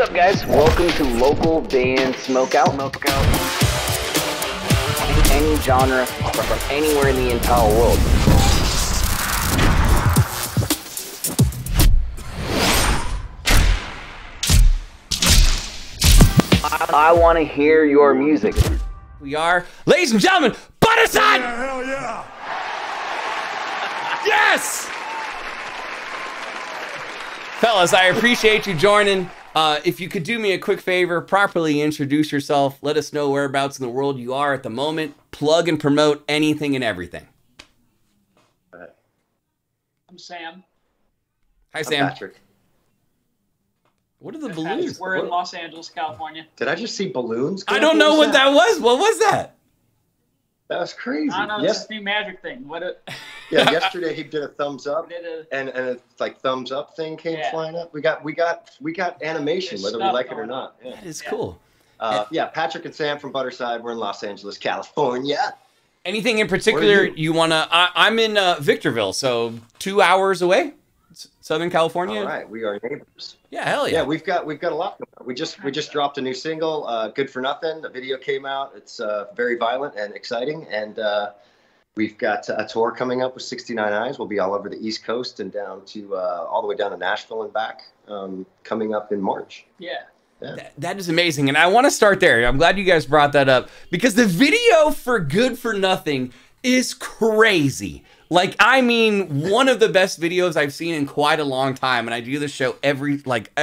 What's up, guys? Welcome to Local Band Smokeout. Any genre from anywhere in the entire world. I want to hear your music. We are, ladies and gentlemen, Budderside! Yeah, hell yeah! Yes! Fellas, I appreciate you joining. If you could do me a quick favor, properly introduce yourself, let us know whereabouts in the world you are at the moment, plug and promote anything and everything. I'm Sam. Hi, Sam. I'm Patrick. What are the balloons? We're in Los Angeles, California. Did I just see balloons? I don't know what that was. What was that? That was crazy. I don't know. Yes. It's this new magic thing. What? Yeah, yesterday he did a thumbs up, and it's like thumbs up thing came flying up. We got animation, whether we like it or not. Yeah. That is cool. Yeah, Patrick and Sam from Budderside. We're in Los Angeles, California. Anything in particular you want to? I'm in Victorville, so 2 hours away. Southern California. All right, we are neighbors. Yeah, hell yeah. Yeah, we've got a lot going on. We just dropped a new single, "Good for Nothing." The video came out. It's very violent and exciting, and we've got a tour coming up with 69 Eyes. We'll be all over the East Coast and down to all the way down to Nashville and back. Coming up in March. Yeah. Yeah. That is amazing, and I want to start there. I'm glad you guys brought that up because the video for "Good for Nothing" is crazy. Like, I mean, one of the best videos I've seen in quite a long time, and I do this show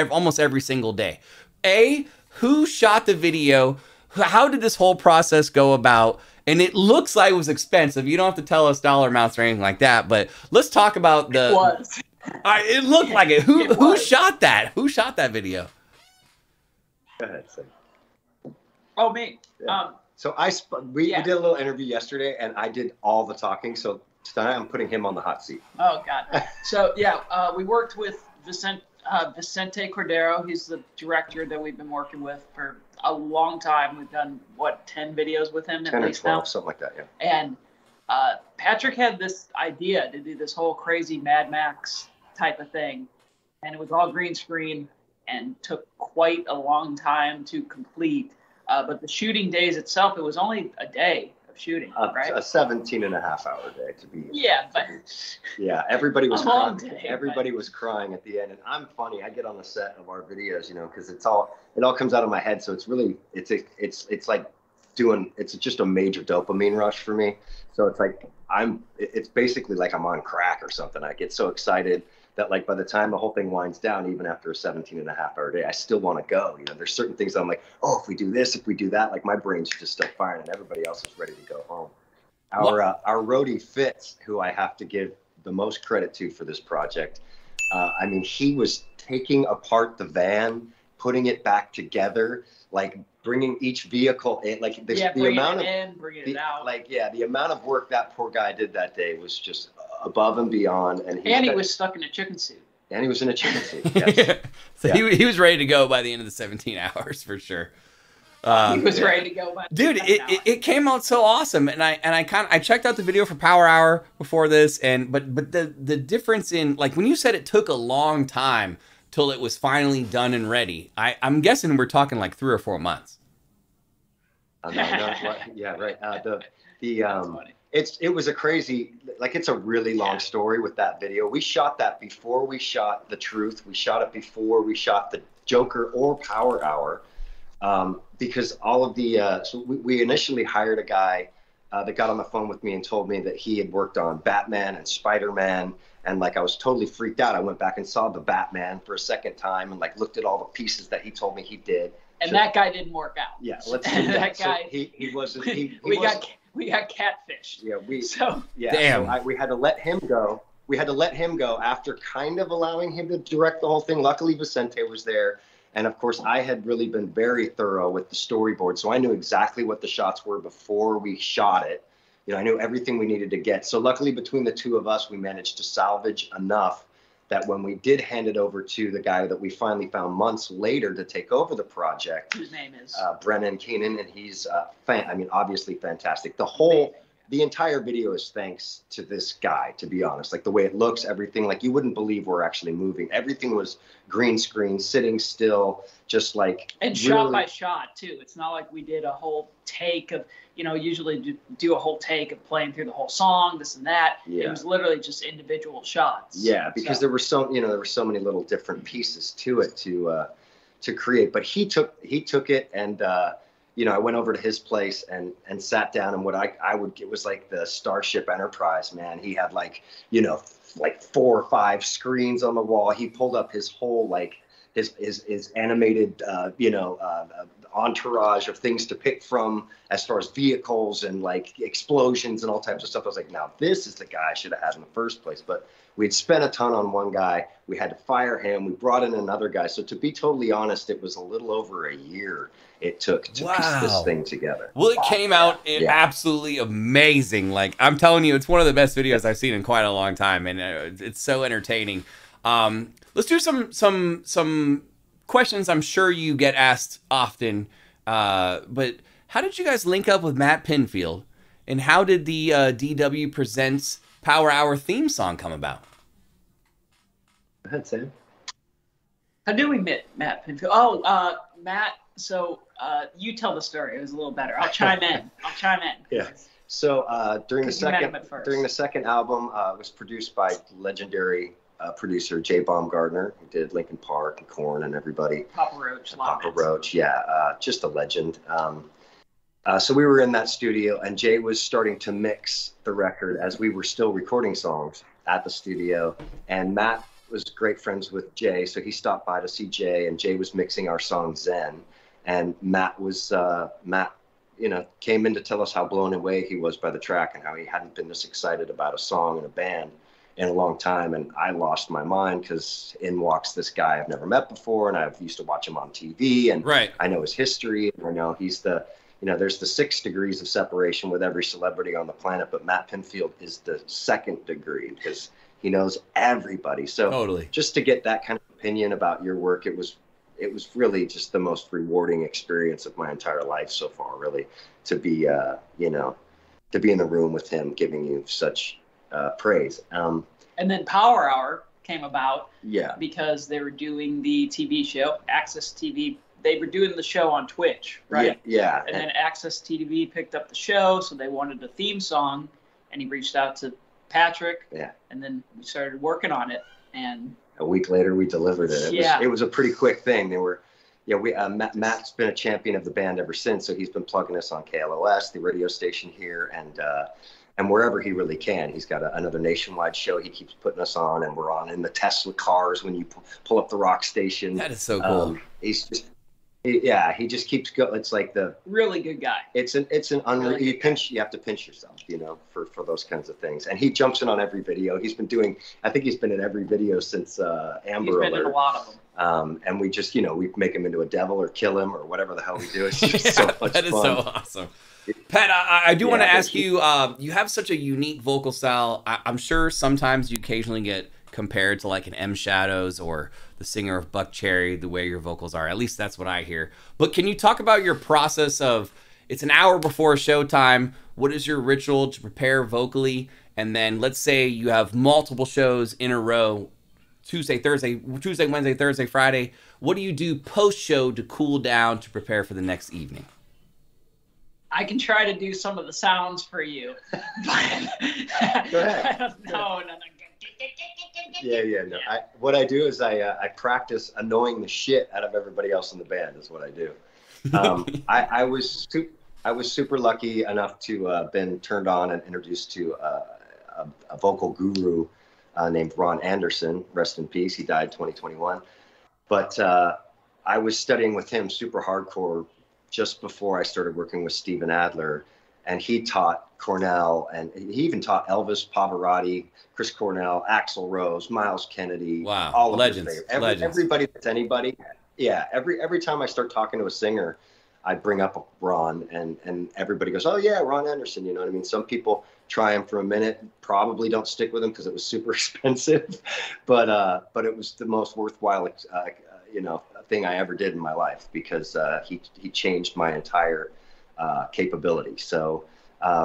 almost every single day. A, who shot the video? How did this whole process go about? And it looks like it was expensive. You don't have to tell us dollar amounts or anything like that, but let's talk about the... It was. It looked like it. Who shot that? Who shot that video? Go ahead, Sam. Oh, me. Yeah. So we did a little interview yesterday, and I did all the talking, so... I'm putting him on the hot seat. Oh, God. So, yeah, we worked with Vicente Cordero. He's the director that we've been working with for a long time. We've done, what, 10 videos with him? 10 or 12, something like that, yeah. And Patrick had this idea to do this whole crazy Mad Max type of thing. And it was all green screen and took quite a long time to complete. But the shooting days itself, it was only a day. Shooting, right? A 17-and-a-half-hour day to be. Yeah, but yeah, everybody was crying. Everybody was crying at the end, and I'm funny. I get on the set of our videos, you know, because it all comes out of my head. So it's really it's just a major dopamine rush for me. So it's like it's basically like I'm on crack or something. I get so excited that like by the time the whole thing winds down, even after a 17-and-a-half-hour day, I still want to go. You know, there's certain things that I'm like, oh, if we do this, if we do that, like my brain's just still firing, and everybody else is ready to go home. Our roadie Fitz, who I have to give the most credit to for this project, I mean, he was taking apart the van, putting it back together, like bringing each vehicle in, like the amount of work that poor guy did that day was just above and beyond, and he was stuck in a chicken suit. And he was in a chicken suit. Yes. Yeah. So yeah. He was ready to go by the end of the 17 hours for sure. He was ready to go. By dude, it came out so awesome, and I checked out the video for Power Hour before this, but the difference in like when you said it took a long time till it was finally done and ready. I'm guessing we're talking like 3 or 4 months. Yeah, right. It was a crazy, like it's a really long story with that video. We shot that before we shot The Truth. We shot it before we shot The Joker or Power Hour, because all of the, so we initially hired a guy that got on the phone with me and told me that he had worked on Batman and Spider-Man. And like, I was totally freaked out. I went back and saw the Batman for a second time and like looked at all the pieces that he told me he did. And that guy didn't work out. Yeah, let's see that guy. So he wasn't, we got catfished. Yeah, we had to let him go. We had to let him go after kind of allowing him to direct the whole thing. Luckily, Vicente was there. And of course, I had really been very thorough with the storyboard. So I knew exactly what the shots were before we shot it. You know, I knew everything we needed to get. So luckily, between the two of us, we managed to salvage enough that when we did hand it over to the guy that we finally found months later to take over the project, whose name is Brennan Keenan, and he's obviously fantastic. The whole the entire video is thanks to this guy, to be honest. Like the way it looks, everything, like you wouldn't believe we're actually moving. Everything was green screen, sitting still, just like. And really... shot by shot too. It's not like we did a whole take of, you know, usually do a whole take of playing through the whole song, this and that. Yeah. It was literally just individual shots. Yeah, because there were so, you know, there were so many little different pieces to it to create. But he took it and, you know, I went over to his place and sat down, and what I would get was like the Starship Enterprise, man. He had like, you know, like 4 or 5 screens on the wall. He pulled up his whole, like his animated, you know, entourage of things to pick from as far as vehicles and like explosions and all types of stuff. I was like, now this is the guy I should have had in the first place. But we'd spent a ton on one guy. We had to fire him. We brought in another guy. So to be totally honest, it was a little over a year it took to piece this thing together. Well, it came out absolutely amazing. Like, I'm telling you, it's one of the best videos I've seen in quite a long time, and it's so entertaining. Let's do some questions I'm sure you get asked often, but how did you guys link up with Matt Pinfield, and how did the DW Presents Power Hour theme song come about? Go ahead, Sam. How did we meet Matt Pinfield? Oh, Matt, so you tell the story. It was a little better. I'll chime in. Yeah. So during the second album, it was produced by legendary producer Jay Baumgardner, who did Linkin Park and Korn and everybody. Papa Roach. Papa Roach, yeah, just a legend. So we were in that studio, and Jay was starting to mix the record as we were still recording songs at the studio. And Matt was great friends with Jay, so he stopped by to see Jay, and Jay was mixing our song Zen. And Matt was Matt, you know, came in to tell us how blown away he was by the track and how he hadn't been this excited about a song in a band in a long time. And I lost my mind, because in walks this guy I've never met before, and I've used to watch him on TV, and I know his history, and I know he's the, you know, there's the 6 degrees of separation with every celebrity on the planet, but Matt Pinfield is the 2nd degree, because he knows everybody. So just to get that kind of opinion about your work, it was really just the most rewarding experience of my entire life so far, really, to be, you know, to be in the room with him, giving you such praise. And then Power Hour came about because they were doing the TV show, Access TV. They were doing the show on Twitch, right? Yeah. And then Access TV picked up the show, so they wanted a theme song, and he reached out to Patrick. Yeah. And then we started working on it, and a week later we delivered it. It was a pretty quick thing. They were, Matt's been a champion of the band ever since, so he's been plugging us on KLOS, the radio station here, and wherever he really can. He's got another nationwide show he keeps putting us on, and we're on in the Tesla cars when you pull up the rock station. That is so cool. He's just, he just keeps going. It's like the really good guy. It's an unreal. Really you have to pinch yourself, you know, for those kinds of things. And he jumps in on every video. He's been doing. I think he's been in every video since Amber Alert. He's been in a lot of them. And we just, you know, we make him into a devil or kill him or whatever the hell we do. It's just so much fun. That is so awesome. Pat, I do want to ask you, you have such a unique vocal style. I'm sure sometimes you occasionally get compared to like an M. Shadows or the singer of Buck Cherry, the way your vocals are. At least that's what I hear. But can you talk about your process of, it's an hour before showtime, what is your ritual to prepare vocally? And then let's say you have multiple shows in a row, Tuesday, Wednesday, Thursday, Friday. What do you do post-show to cool down to prepare for the next evening? I can try to do some of the sounds for you. Go ahead. I don't know. No. What I do is I practice annoying the shit out of everybody else in the band is what I do. I was super lucky enough to been turned on and introduced to a vocal guru named Ron Anderson. Rest in peace. He died 2021. But I was studying with him super hardcore just before I started working with Steven Adler, and he taught Cornell, and he even taught Elvis Pavarotti, Chris Cornell, Axl Rose, Miles Kennedy, all of legends. Everybody that's anybody. Yeah, every time I start talking to a singer, I bring up Ron, and everybody goes, oh yeah, Ron Anderson, you know what I mean? Some people try him for a minute, probably don't stick with him because it was super expensive, but it was the most worthwhile you know, thing I ever did in my life, because he changed my entire capability. So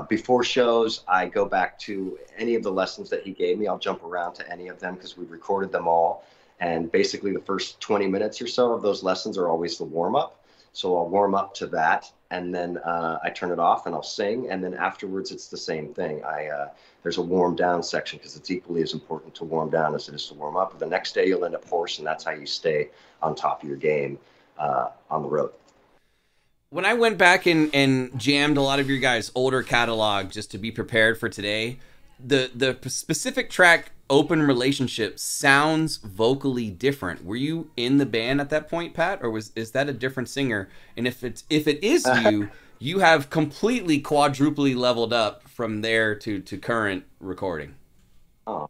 Before shows, I go back to any of the lessons that he gave me. I'll jump around to any of them because we recorded them all. And basically the first 20 minutes or so of those lessons are always the warm-up. So I'll warm up to that, and then I turn it off and I'll sing. And then afterwards, it's the same thing. There's a warm down section because it's equally as important to warm down as it is to warm up. The next day you'll end up hoarse, and that's how you stay on top of your game on the road. When I went back and jammed a lot of your guys' older catalog just to be prepared for today, the specific track Open Relationship sounds vocally different. Were you in the band at that point, Pat, or is that a different singer? And if it is you, you have completely quadruply leveled up from there to current recording. Oh,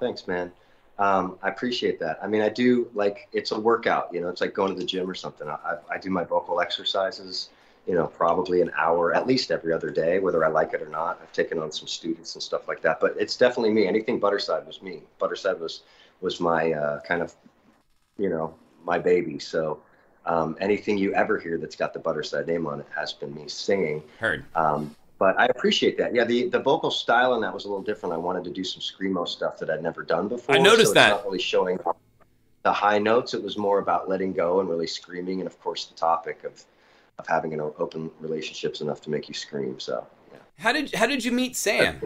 thanks, man. I appreciate that. I mean, I do, like, it's a workout, you know, it's like going to the gym or something. I do my vocal exercises, you know, probably an hour at least every other day, whether I like it or not. I've taken on some students and stuff like that, but it's definitely me. Anything Budderside was me. Budderside was my kind of, you know, my baby. So anything you ever hear that's got the Budderside name on it has been me singing. Heard. But I appreciate that. Yeah, the vocal style in that was a little different. I wanted to do some screamo stuff that I'd never done before. I noticed that. It's not really showing the high notes. It was more about letting go and really screaming. And, of course, the topic of having an open relationship's enough to make you scream. So, yeah. How did you meet Sam?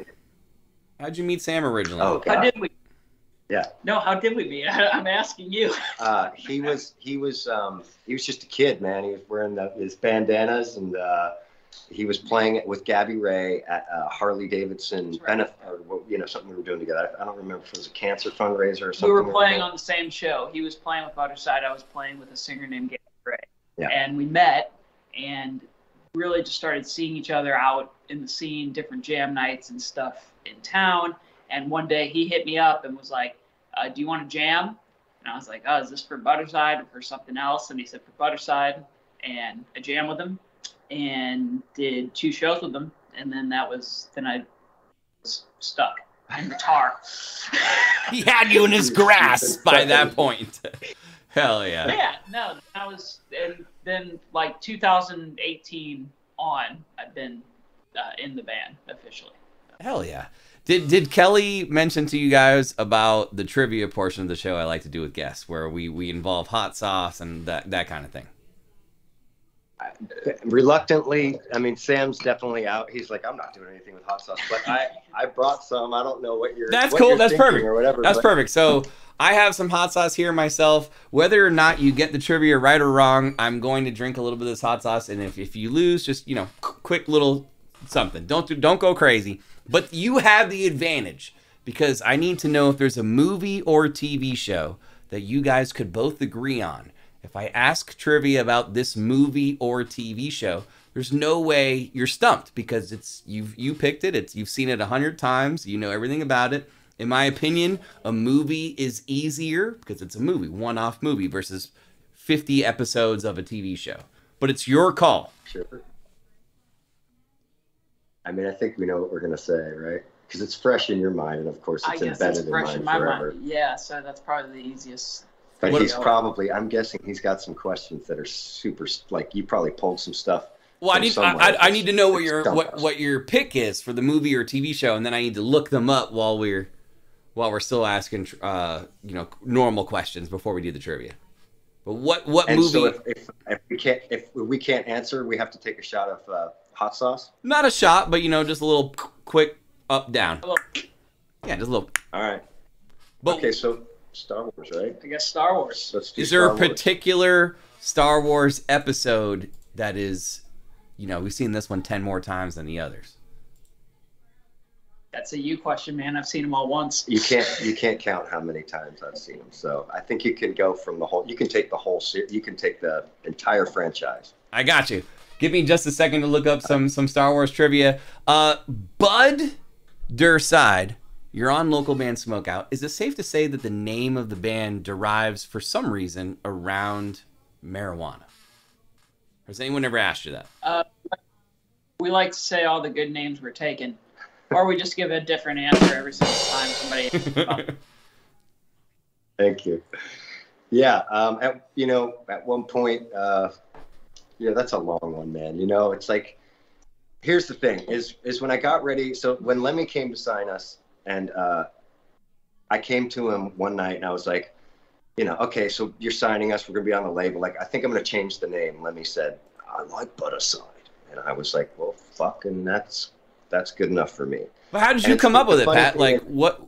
How did you meet Sam originally? Oh, God. How did we? Yeah. No, how did we meet? I'm asking you. He was just a kid, man. He was wearing his bandanas and he was playing it with Gabby Ray at Harley Davidson benefit, or, you know, something we were doing together. I don't remember if it was a cancer fundraiser or something. We were playing on the same show. He was playing with Budderside. I was playing with a singer named Gabby Ray. Yeah. And we met and really just started seeing each other out in the scene, different jam nights and stuff in town. And one day he hit me up and was like, do you want to jam? And I was like, oh, is this for Budderside or for something else? And he said, for Budderside. And I jammed with him and did 2 shows with them, and then I was stuck in the tar. He had you in his grasp by that point. Hell yeah. Yeah, no, that was, and then like 2018 on, I've been in the band officially. Hell yeah. Did Kelly mention to you guys about the trivia portion of the show I like to do with guests, where we involve hot sauce and that kind of thing? Reluctantly, I mean, Sam's definitely out. He's like, I'm not doing anything with hot sauce, but I brought some. I don't know what you're. That's what cool. You're that's perfect. Or whatever. That's perfect. So I have some hot sauce here myself. Whether or not you get the trivia right or wrong, I'm going to drink a little bit of this hot sauce. And if you lose, just, you know, quick little something. Don't go crazy. But you have the advantage because I need to know if there's a movie or TV show that you guys could both agree on. If I ask trivia about this movie or TV show, there's no way you're stumped because it's you picked it. You've seen it 100 times. You know everything about it. In my opinion, a movie is easier because it's a movie, one-off movie versus 50 episodes of a TV show. But it's your call. Sure. I mean, I think we know what we're gonna say, right? Because it's fresh in your mind, and of course, it's embedded in mine forever. Yeah, so that's probably the easiest. But he's probably, I'm guessing he's got some questions that are super, like you probably pulled some stuff. Well, I need to know what your pick is for the movie or TV show. And then I need to look them up while we're still asking, you know, normal questions before we do the trivia. But what and movie? So if we can't answer, we have to take a shot of hot sauce. Not a shot, but, you know, just a little quick up, down. Yeah, just a little. All right. But, okay, so. Star Wars, right? I guess Star Wars. Let's do Star Wars. Is there a particular Star Wars episode that is, you know, we've seen this one 10 more times than the others? That's a you question, man. I've seen them all once. You can't count how many times I've seen them. So I think you can go from the whole. You can take the whole series. You can take the entire franchise. I got you. Give me just a second to look up some Star Wars trivia. Budderside. You're on Local Band Smokeout. Is it safe to say that the name of the band derives, for some reason, around marijuana? Has anyone ever asked you that? We like to say all the good names were taken, or we just give a different answer every single time somebody asks about it. Thank you. Yeah, you know, at one point, yeah, that's a long one, man. You know, it's like here's the thing is when I got ready, so when Lemmy came to sign us, and I came to him one night and I was like, you know, okay, so you're signing us, we're gonna be on the label, like, I think I'm gonna change the name. Lemmy said, I like Budderside. And I was like, well, fucking that's good enough for me. Well, how did you come up with it, Pat? Like, what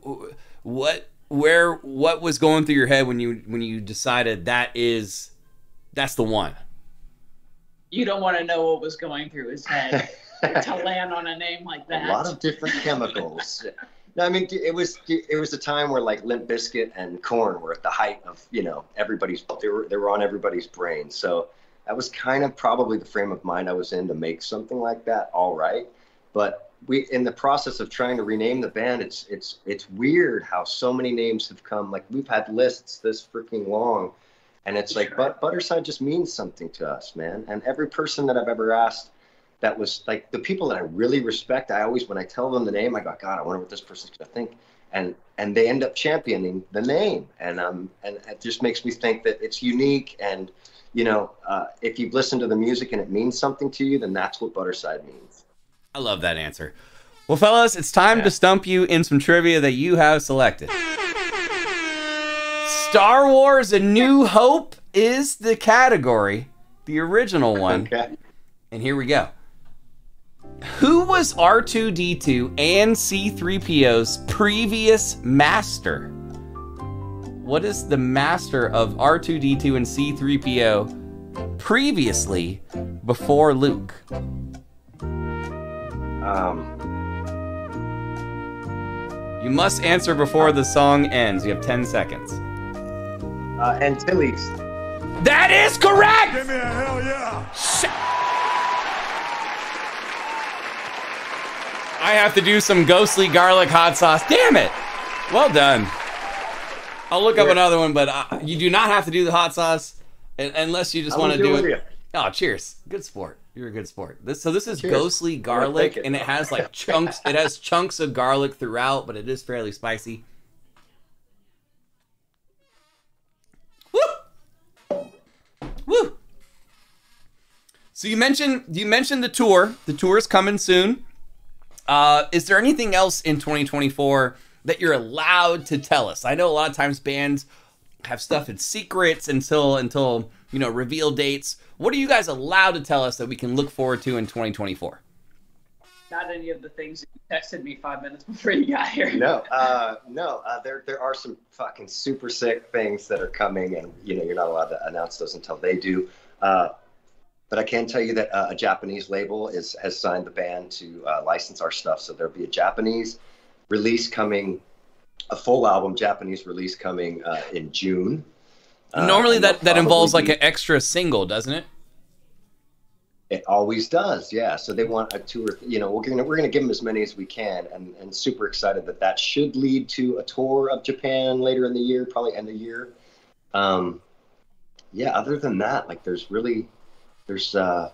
was going through your head when you decided that's the one? You don't want to know what was going through his head to land on a name like that. A lot of different chemicals. No, I mean, it was a time where, like, Limp Bizkit and Korn were at the height of, you know, they were on everybody's brain. So that was kind of probably the frame of mind I was in to make something like that. All right. But we, in the process of trying to rename the band, it's weird how so many names have come. Like, we've had lists this freaking long, and it's like, but Budderside just means something to us, man. And every person that I've ever asked, that was like the people that I really respect. I always, when I tell them the name, I go, God, I wonder what this person's gonna think. And they end up championing the name. And it just makes me think that it's unique. And, you know, if you've listened to the music and it means something to you, then that's what Budderside means. I love that answer. Well, fellas, it's time to stump you in some trivia that you have selected. Star Wars: A New Hope is the category, the original one. Okay. And here we go. Who was R2-D2 and C-3PO's previous master? What is the master of R2-D2 and C-3PO previously before Luke? You must answer before the song ends. You have 10 seconds. Antilles. That is correct! Give me a hell yeah! Shit. I have to do some ghostly garlic hot sauce. Damn it! Well done. I'll look up another one, but you do not have to do the hot sauce unless you just want to do it. Oh, cheers. Good sport. You're a good sport. So this is cheers. Ghostly garlic, and it has like chunks. It has chunks of garlic throughout, but it is fairly spicy. Woo! Woo! So you mentioned the tour. The tour is coming soon. Is there anything else in 2024 that you're allowed to tell us? I know a lot of times bands have stuff in secrets until you know, reveal dates. What are you guys allowed to tell us that we can look forward to in 2024? Not any of the things that you texted me 5 minutes before you got here. No, there are some fucking super sick things that are coming, and you know, you're not allowed to announce those until they do. But I can tell you that a Japanese label has signed the band to license our stuff, so there'll be a Japanese release coming, a full album Japanese release coming in June. Normally that involves like an extra single, doesn't it? It always does, yeah. So they want a tour, you know, we're gonna give them as many as we can, and super excited that should lead to a tour of Japan later in the year, probably end of year. Yeah, other than that, like there's not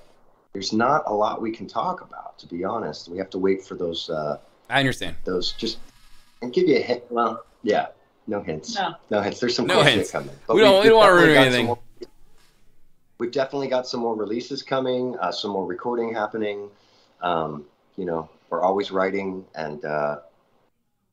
a lot we can talk about, to be honest. We have to wait for those I understand. Those just and give you a hint. Well, yeah. No hints. No hints. There's some cool shit coming. But we don't want to ruin anything. We've definitely got some more releases coming, some more recording happening. You know, we're always writing, and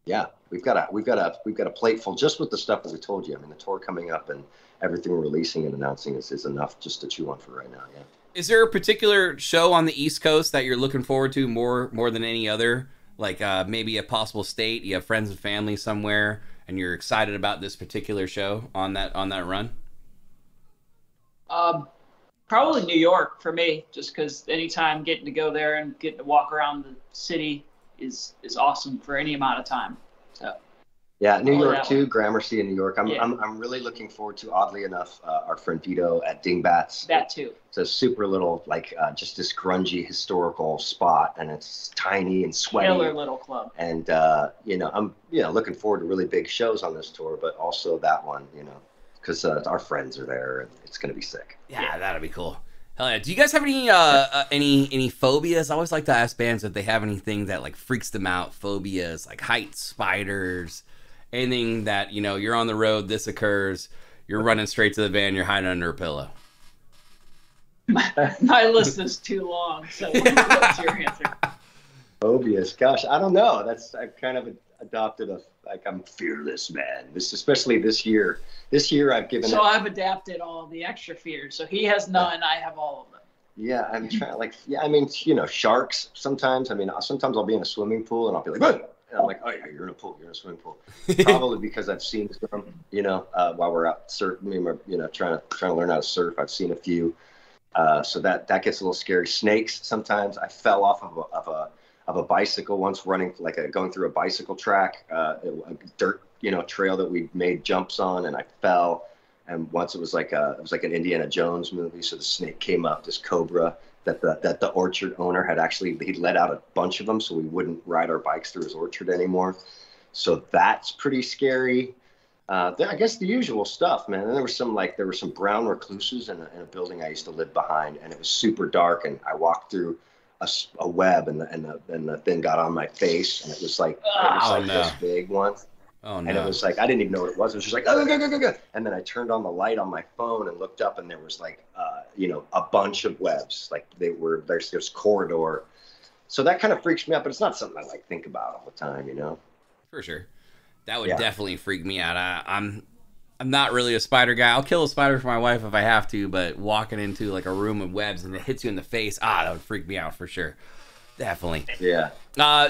yeah, we've got a plate full just with the stuff that we told you. I mean, the tour coming up and everything we're releasing and announcing is enough just to chew on for right now, yeah. Is there a particular show on the East Coast that you're looking forward to more than any other? Like maybe a possible state, you have friends and family somewhere, and you're excited about this particular show on that run? Probably New York for me, just because anytime getting to go there and getting to walk around the city is awesome for any amount of time. So yeah, New York too. Gramercy in New York. I'm really looking forward to, oddly enough, our friend Vito at Dingbats. That too. It's a super little, like just this grungy historical spot, and it's tiny and sweaty. Killer little club. And you know, I'm looking forward to really big shows on this tour, but also that one, you know, because our friends are there, and it's gonna be sick. Yeah, that'll be cool. Hell yeah! Do you guys have any phobias? I always like to ask bands if they have anything that like freaks them out. Phobias like heights, spiders. Anything that, you know, you're on the road, this occurs, you're running straight to the van, you're hiding under a pillow. My list is too long, so what's your answer? Phobias. Gosh, I don't know. That's, I've kind of adopted a, like, I'm fearless, man. This, especially this year. This year I've given up. So I've adapted all the extra fears. So he has none, I have all of them. Yeah, I'm trying, like, yeah, I mean, you know, sharks sometimes. I mean, sometimes I'll be in a swimming pool and I'll be like, "Whoa!" And I'm like, oh yeah, you're in a pool, you're in a swimming pool. Probably because I've seen some, you know, while we're out surfing, you know, trying to learn how to surf. I've seen a few. So that gets a little scary. Snakes sometimes. I fell off of a bicycle once, running going through a bicycle track, a dirt, you know, trail that we made jumps on, and I fell. And once it was like an Indiana Jones movie. So the snake came up, this cobra that the orchard owner had he let out a bunch of them, so we wouldn't ride our bikes through his orchard anymore. So that's pretty scary. I guess the usual stuff, man. And there were some brown recluses in a building I used to live behind, and it was super dark. And I walked through a web, and the thing got on my face, and it was like, this big one. Oh, no. And it was like, I didn't even know what it was. It was just like, oh, go. And then I turned on the light on my phone and looked up, and there was like, you know, a bunch of webs. Like there's corridor. So that kind of freaks me out, but it's not something I like think about all the time, you know? For sure. That would definitely freak me out. I'm not really a spider guy. I'll kill a spider for my wife if I have to, but walking into like a room of webs and it hits you in the face, that would freak me out for sure. Definitely. Yeah.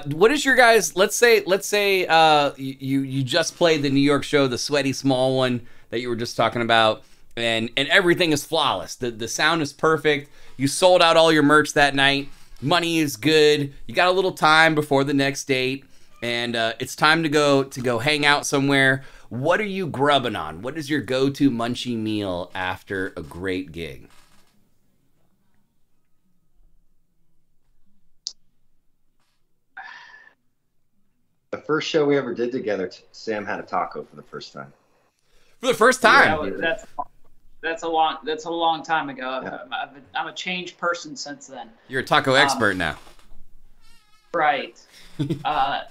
What is your guys? Let's say you just played the New York show, the sweaty small one that you were just talking about, and everything is flawless. The sound is perfect. You sold out all your merch that night. Money is good. You got a little time before the next date, and it's time to go hang out somewhere. What are you grubbing on? What is your go-to munchie meal after a great gig? The first show we ever did together, Sam had a taco for the first time. For the first time? Yeah, that's a long time ago. Yeah. I'm a changed person since then. You're a taco expert now. Right. I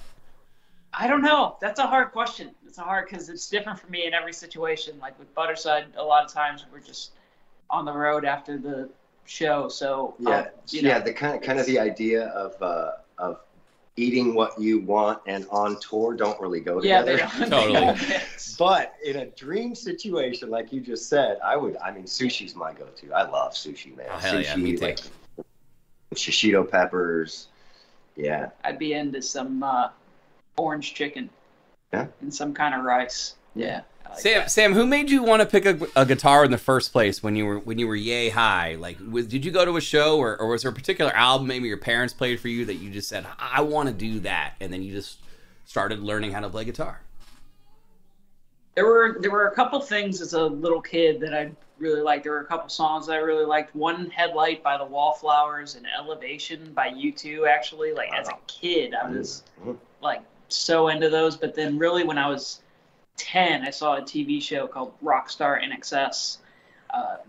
don't know. That's a hard question. It's hard because it's different for me in every situation. Like with Budderside, a lot of times we're just on the road after the show. So yeah, the kind of the idea of eating what you want and on tour don't really go together. Yeah, they don't. Totally. But in a dream situation, like you just said, I mean, sushi's my go-to. I love sushi, man. Oh, hell sushi, yeah, me too. Like, shishito peppers. Yeah. I'd be into some orange chicken. Yeah. And some kind of rice. Yeah. Like Sam, who made you want to pick a guitar in the first place when you were yay high? Like, did you go to a show, or was there a particular album maybe your parents played for you that you just said, I want to do that, and then you just started learning how to play guitar? There were a couple things as a little kid that I really liked. There were a couple songs that I really liked. One, Headlight by The Wallflowers, and Elevation by U2. Actually, like as a kid, I was like so into those. But then really when I was 10, I saw a TV show called Rockstar in Excess,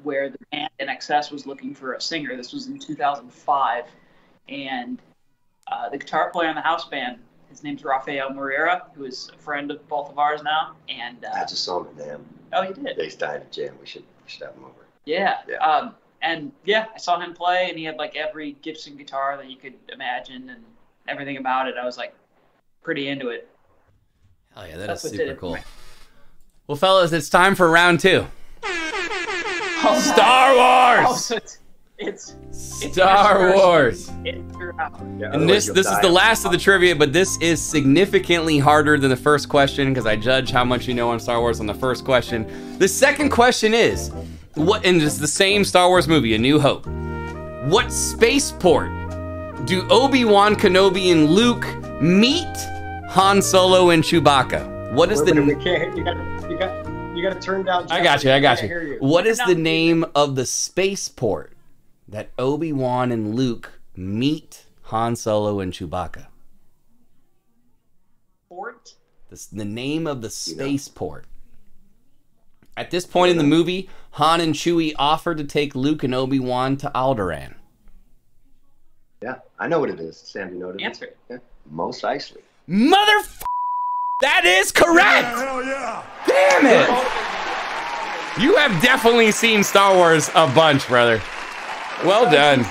where the band in Excess was looking for a singer. This was in 2005, and the guitar player in the house band, his name's Rafael Moreira, who is a friend of both of ours now. And I just saw him at them. Oh, you did? They died at jam. We should have him over. Yeah. And yeah, I saw him play, and he had like every Gibson guitar that you could imagine, and everything about it. I was like pretty into it. Oh yeah, that's super cool. Well, fellas, it's time for round two. Oh, Star Wars. Oh, so it's Star Wars. And this is the last of the trivia, but this is significantly harder than the first question because I judge how much you know on Star Wars on the first question. The second question is, and it's the same Star Wars movie, A New Hope. What spaceport do Obi-Wan Kenobi and Luke meet Han Solo and Chewbacca? What is the... You gotta turn down... I got you. What is the name of the spaceport that Obi-Wan and Luke meet Han Solo and Chewbacca? Port? The name of the spacepport. At this point in the movie, Han and Chewie offer to take Luke and Obi-Wan to Alderaan. Yeah, I know what it is. Sam, you know what it is? Answer. Yeah. Mos Eisley. Motherf***! That is correct! Yeah, hell yeah. Damn it! You have definitely seen Star Wars a bunch, brother. Well done.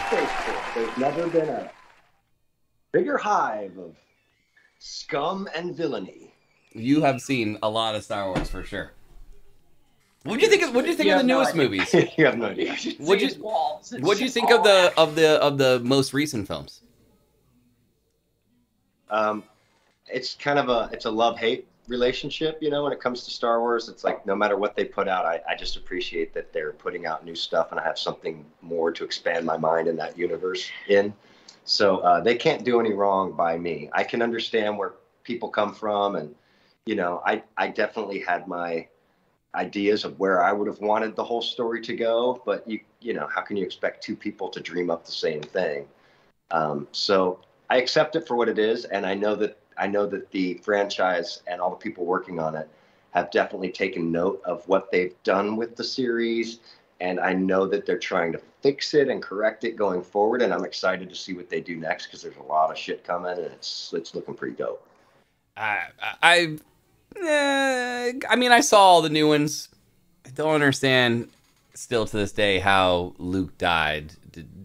There's never been a bigger hive of scum and villainy. You have seen a lot of Star Wars for sure. What do you think? What do you think of the newest movies? You have no idea. What do you think of the most recent films? It's kind of a love-hate relationship, you know. When it comes to Star Wars, it's like no matter what they put out, I just appreciate that they're putting out new stuff, and I have something more to expand my mind in that universe in. So they can't do any wrong by me. I can understand where people come from, and you know, I definitely had my ideas of where I would have wanted the whole story to go, but you know, how can you expect two people to dream up the same thing? So I accept it for what it is, and I know that the franchise and all the people working on it have definitely taken note of what they've done with the series, and I know that they're trying to fix it and correct it going forward, and I'm excited to see what they do next because there's a lot of shit coming, and it's looking pretty dope. I mean, I saw all the new ones. I don't understand still to this day how Luke died.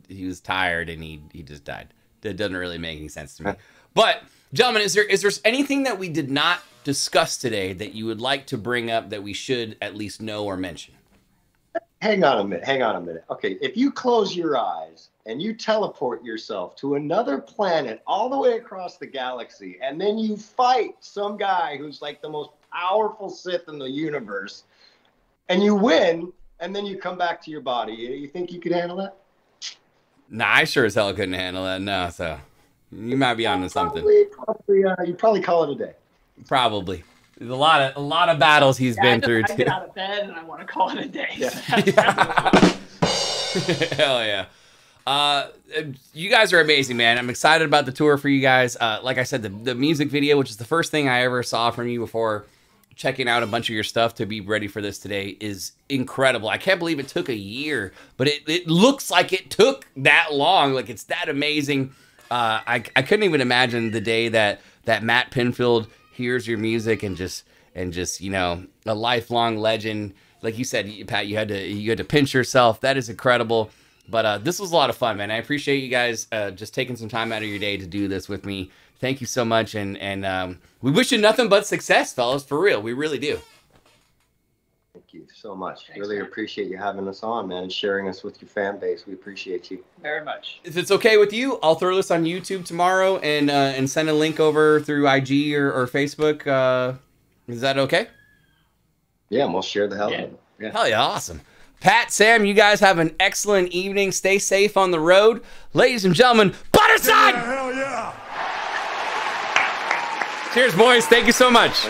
He was tired and he just died. That doesn't really make any sense to me. But, gentlemen, is there anything that we did not discuss today that you would like to bring up that we should at least know or mention? Hang on a minute. Hang on a minute. Okay, if you close your eyes and you teleport yourself to another planet all the way across the galaxy, and then you fight some guy who's like the most powerful Sith in the universe, and you win, and then you come back to your body, you think you could handle that? Nah, I sure as hell couldn't handle that, no, so... You might be onto something. You'd probably call it a day. Probably. There's a lot of battles he's been through. I get out of bed and I want to call it a day. Yeah. Yeah. Hell yeah. You guys are amazing, man. I'm excited about the tour for you guys. Like I said, the music video, which is the first thing I ever saw from you before checking out a bunch of your stuff to be ready for this today, is incredible. I can't believe it took a year, but it looks like it took that long. Like, it's that amazing. I couldn't even imagine the day that Matt Pinfield hears your music and just you know, a lifelong legend. Like you said, Pat, you had to pinch yourself. That is incredible. But this was a lot of fun, man. I appreciate you guys just taking some time out of your day to do this with me. Thank you so much, and we wish you nothing but success, fellas. For real, we really do. Thank you so much. Thanks, really, man. Appreciate you having us on, man, and sharing us with your fan base. We appreciate you very much. If it's okay with you, I'll throw this on YouTube tomorrow and send a link over through IG or Facebook. Is that okay? Yeah, and we'll share the hell out of it. Yeah. Hell yeah, awesome. Pat, Sam, you guys have an excellent evening. Stay safe on the road. Ladies and gentlemen, Budderside! Yeah, hell yeah! Cheers, boys. Thank you so much.